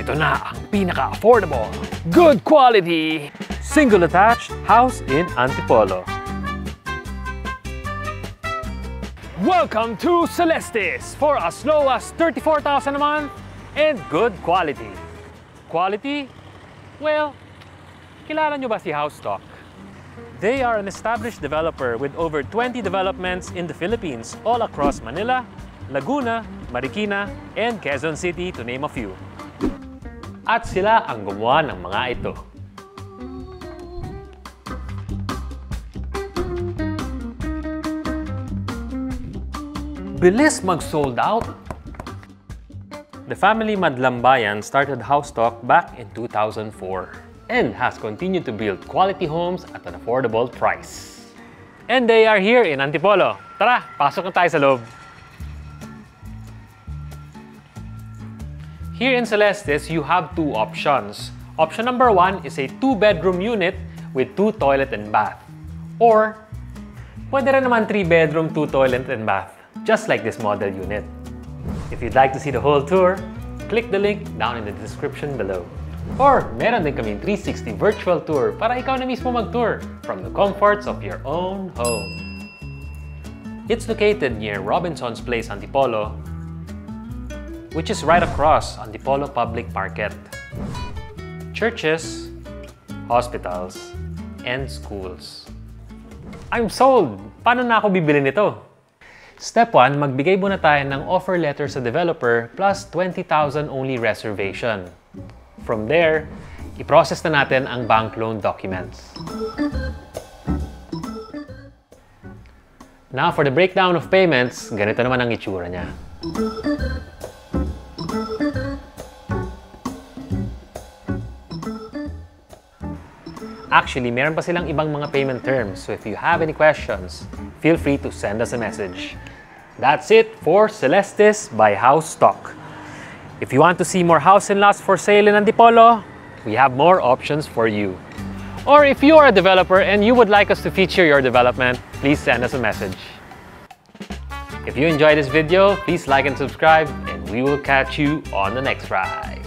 ito na ang pinaka-affordable, good quality, single-attached house in Antipolo. Welcome to Celestis for as low as 34,000 a month and good quality. Quality? Well, kilala nyo ba si House Talk? They are an established developer with over 20 developments in the Philippines all across Manila, Laguna, Marikina, and Quezon City to name a few. At sila ang gumawa ng mga ito. Bilis mag-sold out! The family Madlambayan started House Talk back in 2004 and has continued to build quality homes at an affordable price. And they are here in Antipolo. Tara, pasok na tayo sa loob! Here in Celestis, you have two options. Option number one is a two-bedroom unit with two toilet and bath. Or, pwede rin naman three-bedroom, two toilet and bath. Just like this model unit. If you'd like to see the whole tour, click the link down in the description below. Or meron din kaming 360 virtual tour para ikaw na mismo mag-tour from the comforts of your own home. It's located near Robinson's Place Antipolo, which is right across Antipolo Public Market, churches, hospitals, and schools. I'm sold! Paano na ako bibili nito? Step 1, magbigay muna tayo ng offer letter sa developer plus 20,000 only reservation. From there, i-process na natin ang bank loan documents. Now for the breakdown of payments, ganito naman ang itsura niya. Actually, meron pa silang ibang mga payment terms, so if you have any questions, feel free to send us a message. That's it for Celestis by House Talk. If you want to see more house and lots for sale in Antipolo, we have more options for you. Or if you are a developer and you would like us to feature your development, please send us a message. If you enjoyed this video, please like and subscribe, and we will catch you on the next ride.